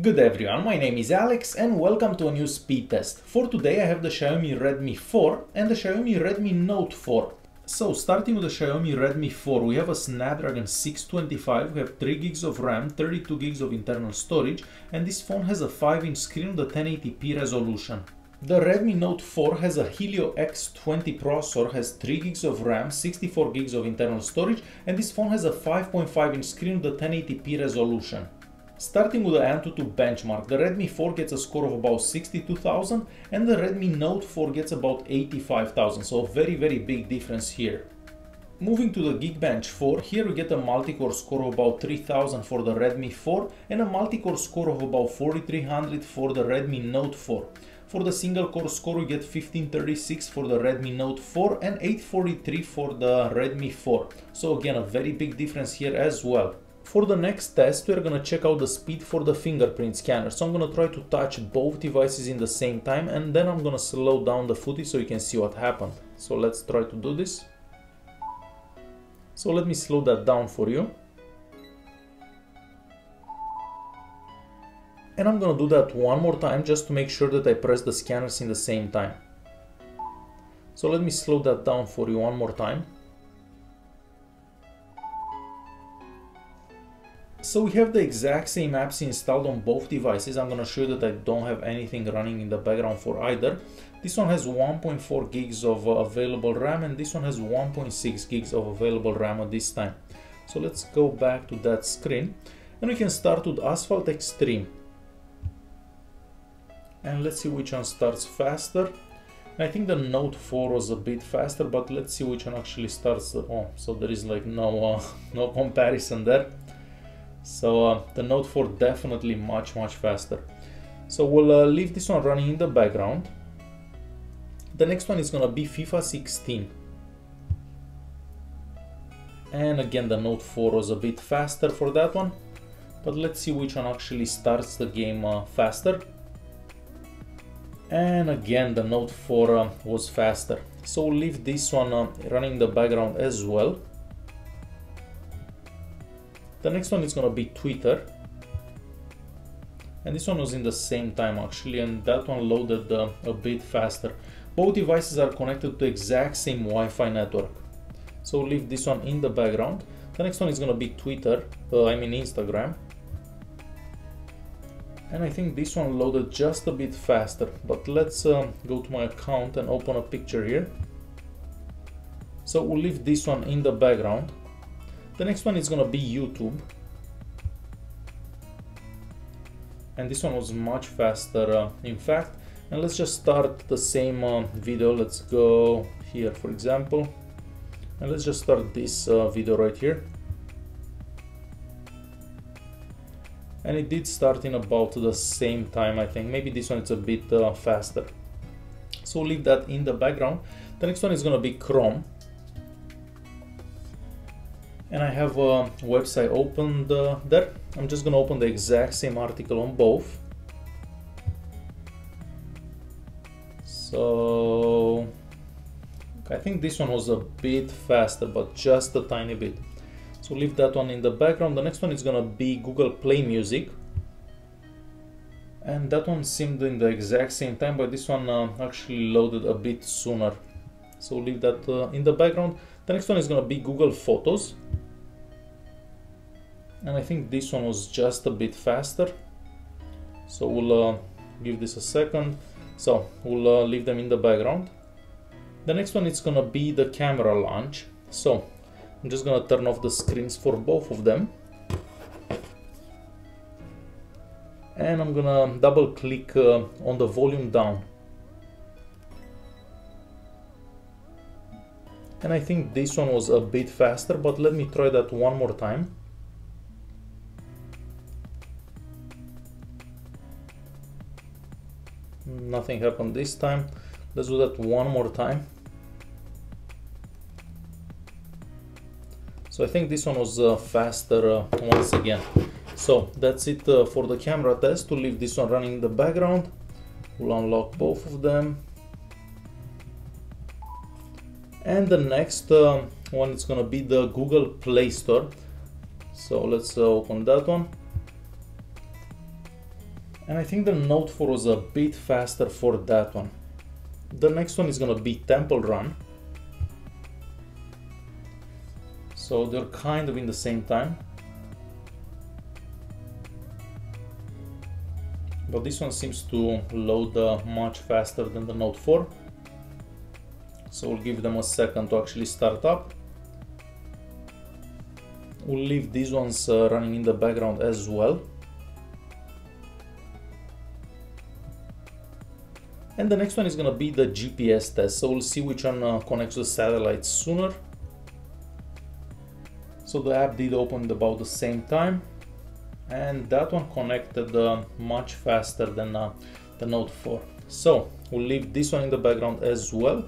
Good everyone, my name is Alex and welcome to a new speed test. For today I have the Xiaomi Redmi 4 and the Xiaomi Redmi Note 4. So starting with the Xiaomi Redmi 4, we have a Snapdragon 625, we have 3 gigs of RAM, 32 gigs of internal storage, and this phone has a 5-inch screen with a 1080p resolution. The Redmi Note 4 has a Helio X20 processor, has 3 gigs of RAM, 64 gigs of internal storage, and this phone has a 5.5-inch screen with a 1080p resolution. Starting with the Antutu benchmark, the Redmi 4 gets a score of about 62,000 and the Redmi Note 4 gets about 85,000, so a very big difference here. Moving to the Geekbench 4, here we get a multi-core score of about 3,000 for the Redmi 4 and a multi-core score of about 4,300 for the Redmi Note 4. For the single-core score we get 1536 for the Redmi Note 4 and 843 for the Redmi 4, so again a very big difference here as well. For the next test, we're gonna check out the speed for the fingerprint scanner. So I'm gonna try to touch both devices in the same time and then I'm gonna slow down the footage so you can see what happened. So let's try to do this. So let me slow that down for you. And I'm gonna do that one more time just to make sure that I press the scanners in the same time. So let me slow that down for you one more time. So we have the exact same apps installed on both devices. I'm gonna show you that I don't have anything running in the background for either. This one has 1.4 gigs of available RAM and this one has 1.6 gigs of available RAM at this time. So let's go back to that screen and we can start with Asphalt Extreme. And let's see which one starts faster. I think the Note 4 was a bit faster, but let's see which one actually starts. Oh, so there is like no comparison there. So the Note 4 definitely much faster. So we'll leave this one running in the background. The next one is gonna be FIFA 16. And again, the Note 4 was a bit faster for that one. But let's see which one actually starts the game faster. And again, the Note 4 was faster. So we'll leave this one running in the background as well. The next one is gonna be Twitter, and this one was in the same time actually, and that one loaded a bit faster. Both devices are connected to the exact same Wi-Fi network, so we'll leave this one in the background. The next one is gonna be Twitter, Instagram, and I think this one loaded just a bit faster, but let's go to my account and open a picture here. So we'll leave this one in the background. The next one is gonna be YouTube, and this one was much faster in fact. And let's just start the same video. Let's go here for example, and let's just start this video right here. And it did start in about the same time, I think. Maybe this one is a bit faster, so leave that in the background. The next one is gonna be Chrome. And I have a website opened there. I'm just gonna open the exact same article on both. So I think this one was a bit faster, but just a tiny bit. So leave that one in the background. The next one is gonna be Google Play Music. And that one seemed in the exact same time, but this one actually loaded a bit sooner. So leave that in the background. The next one is gonna be Google Photos. And I think this one was just a bit faster, so we'll give this a second. So we'll leave them in the background. The next one is gonna be the camera launch. So I'm just gonna turn off the screens for both of them, and I'm gonna double click on the volume down. And I think this one was a bit faster, but let me try that one more time. Nothing happened this time. Let's do that one more time. So I think this one was faster once again. So that's it for the camera test. To leave this one running in the background, we'll unlock both of them. And the next one is gonna be the Google Play Store. So let's open that one. and I think the Note 4 was a bit faster for that one. The next one is gonna be Temple Run. So they're kind of in the same time. But this one seems to load much faster than the Note 4. So we'll give them a second to actually start up. We'll leave these ones running in the background as well. And the next one is gonna be the GPS test. So we'll see which one connects to the satellite sooner. So the app did open about the same time, and that one connected much faster than the Note 4. So we'll leave this one in the background as well.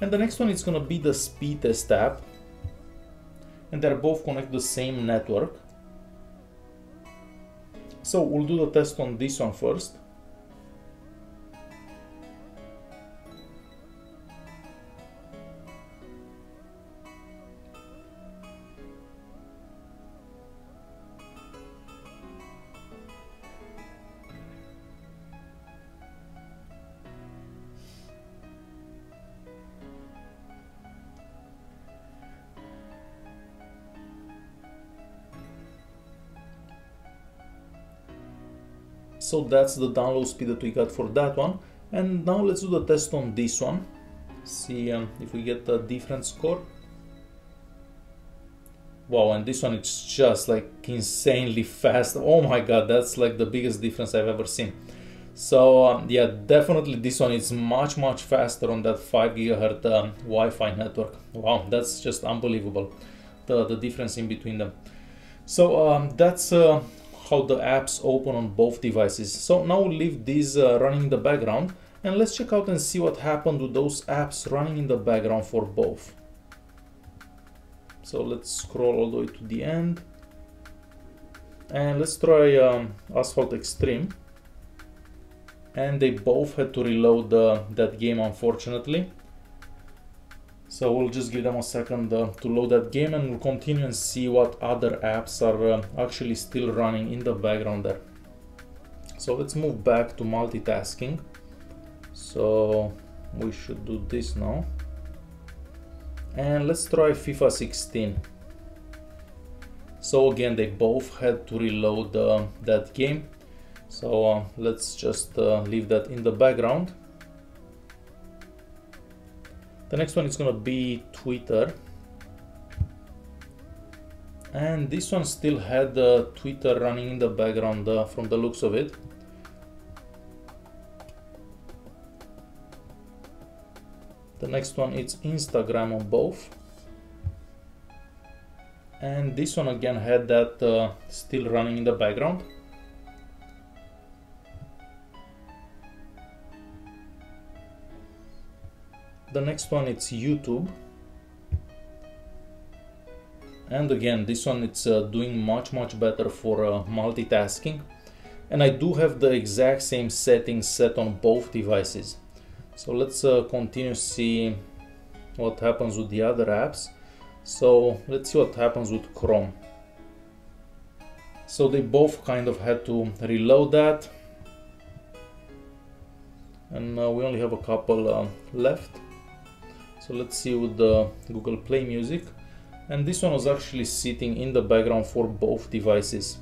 And the next one is gonna be the speed test app, and they're both connected to the same network. So we'll do the test on this one first. So that's the download speed that we got for that one. And now let's do the test on this one. See if we get a different score. Wow, and this one, it's just like insanely fast. Oh my God, that's like the biggest difference I've ever seen. So yeah, definitely this one is much, much faster on that 5 gigahertz Wi-Fi network. Wow, that's just unbelievable, the difference in between them. So that's how the apps open on both devices. So now we'll leave these running in the background, and let's check out and see what happened with those apps running in the background for both. So let's scroll all the way to the end, and let's try Asphalt Extreme. And they both had to reload that game, unfortunately. So we'll just give them a second to load that game, and we'll continue and see what other apps are actually still running in the background there. So let's move back to multitasking. So we should do this now. And let's try FIFA 16. So again, they both had to reload that game. So let's just leave that in the background. The next one is gonna be Twitter, and this one still had Twitter running in the background from the looks of it. The next one is Instagram on both, and this one again had that still running in the background. The next one, it's YouTube, and again this one, it's doing much better for multitasking, and I do have the exact same settings set on both devices. So let's continue see what happens with the other apps. So let's see what happens with Chrome. So they both kind of had to reload that, and we only have a couple left. So let's see with the Google Play Music, and this one was actually sitting in the background for both devices.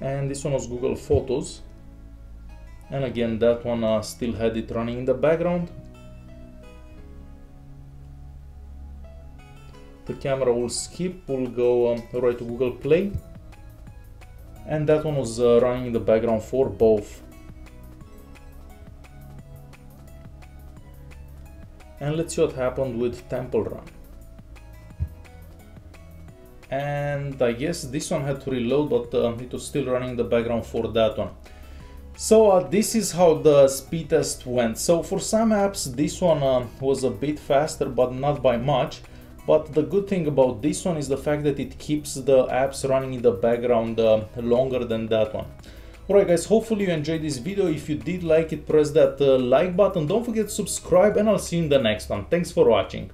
And this one was Google Photos, and again that one still had it running in the background. The camera will skip, we'll go right to Google Play, and that one was running in the background for both. And let's see what happened with Temple Run. And I guess this one had to reload, but it was still running in the background for that one. So this is how the speed test went. So for some apps, this one was a bit faster, but not by much. But the good thing about this one is the fact that it keeps the apps running in the background longer than that one. Alright guys, hopefully you enjoyed this video. If you did like it, press that like button, don't forget to subscribe, and I'll see you in the next one. Thanks for watching.